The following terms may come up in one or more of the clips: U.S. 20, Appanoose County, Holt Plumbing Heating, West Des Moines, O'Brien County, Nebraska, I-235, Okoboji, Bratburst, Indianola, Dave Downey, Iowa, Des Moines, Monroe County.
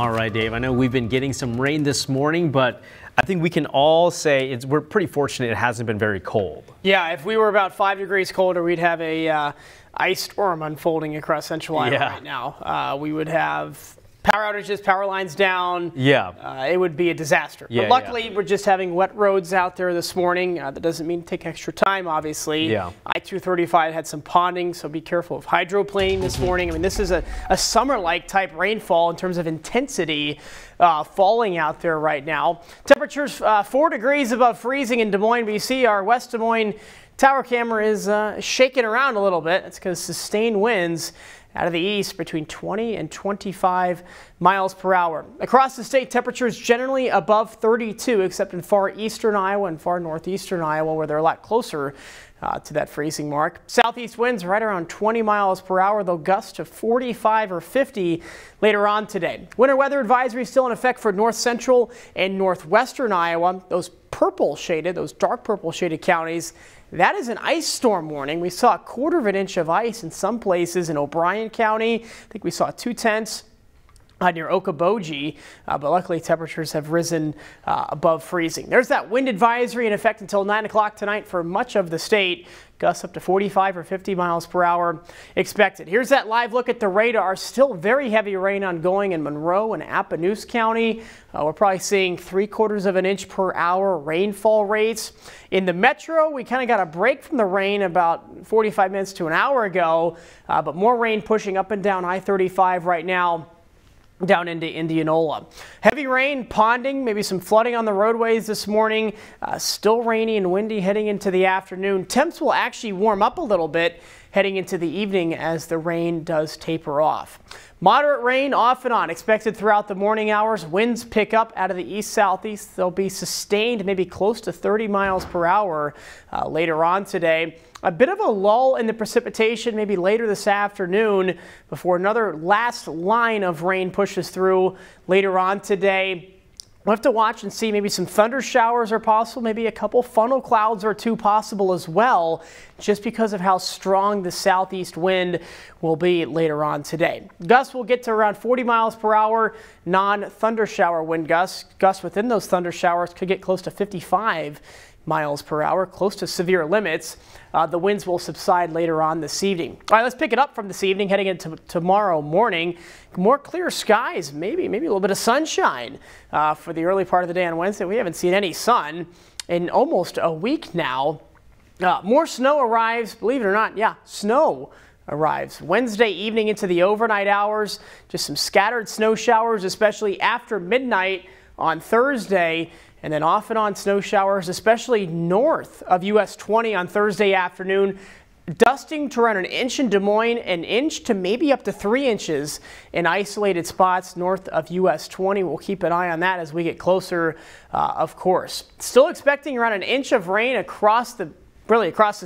All right, Dave, I know we've been getting some rain this morning, but I think we can all say we're pretty fortunate it hasn't been very cold. Yeah, if we were about 5 degrees colder, we'd have a ice storm unfolding across central Iowa right now. We would have power outages, power lines down. Yeah. It would be a disaster. Yeah, but luckily, we're just having wet roads out there this morning. That doesn't mean take extra time, obviously. Yeah. I-235 had some ponding, so be careful of hydroplaning this morning. I mean, this is a summer-like type rainfall in terms of intensity falling out there right now. Temperatures 4 degrees above freezing in Des Moines, BC. Our West Des Moines tower camera is shaking around a little bit. It's because sustained winds out of the east between 20 and 25 miles per hour. Across the state, temperatures generally above 32, except in far eastern Iowa and far northeastern Iowa, where they're a lot closer to that freezing mark. Southeast winds right around 20 miles per hour. They'll gust to 45 or 50 later on today. Winter weather advisory still in effect for north central and northwestern Iowa. Those purple shaded, those dark purple shaded counties, that is an ice storm warning. We saw 1/4 of an inch of ice in some places in O'Brien County. I think we saw 2/10 near Okoboji, but luckily temperatures have risen above freezing. There's that wind advisory in effect until 9 o'clock tonight for much of the state. Gusts up to 45 or 50 miles per hour expected. Here's that live look at the radar. Still very heavy rain ongoing in Monroe and Appanoose County. We're probably seeing 3/4 of an inch per hour rainfall rates. In the metro, we kind of got a break from the rain about 45 minutes to an hour ago, but more rain pushing up and down I-35 right now, down into Indianola. Heavy rain, ponding, maybe some flooding on the roadways this morning. Still rainy and windy heading into the afternoon. Temps will actually warm up a little bit heading into the evening as the rain does taper off. Moderate rain off and on expected throughout the morning hours. Winds pick up out of the east-southeast. They'll be sustained, maybe close to 30 miles per hour later on today. A bit of a lull in the precipitation maybe later this afternoon before another last line of rain pushes through later on today. We'll have to watch and see. Maybe some thunder showers are possible, maybe a couple funnel clouds or two possible as well, just because of how strong the southeast wind will be later on today. Gusts will get to around 40 miles per hour, non-thunder shower wind gusts. Gusts within those thunder showers could get close to 55 miles per hour, close to severe limits. The winds will subside later on this evening. All right, let's pick it up from this evening, heading into tomorrow morning. More clear skies, maybe a little bit of sunshine for the early part of the day on Wednesday. We haven't seen any sun in almost a week now. More snow arrives, believe it or not. Yeah, snow arrives Wednesday evening into the overnight hours. Just some scattered snow showers, especially after midnight on Thursday. And then off and on snow showers, especially north of U.S. 20 on Thursday afternoon, dusting to around 1 inch in Des Moines, 1 inch to maybe up to 3 inches in isolated spots north of U.S. 20. We'll keep an eye on that as we get closer, of course. Still expecting around 1 inch of rain across the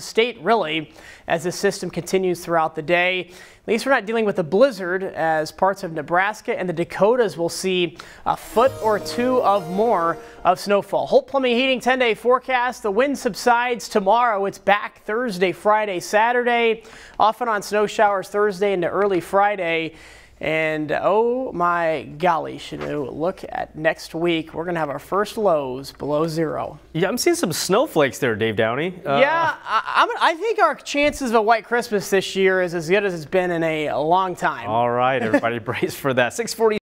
state, really, as this system continues throughout the day. At least we're not dealing with a blizzard, as parts of Nebraska and the Dakotas will see 1 foot or 2 of more of snowfall. Holt Plumbing Heating 10-day forecast. The wind subsides tomorrow. It's back Thursday, Friday, Saturday. Off and on snow showers Thursday into early Friday. And oh my golly, Shanu, look at next week. We're going to have our first lows below zero. Yeah, I'm seeing some snowflakes there, Dave Downey. Yeah, I think our chances of a white Christmas this year is as good as it's been in a long time. All right, everybody, brace for that. 640.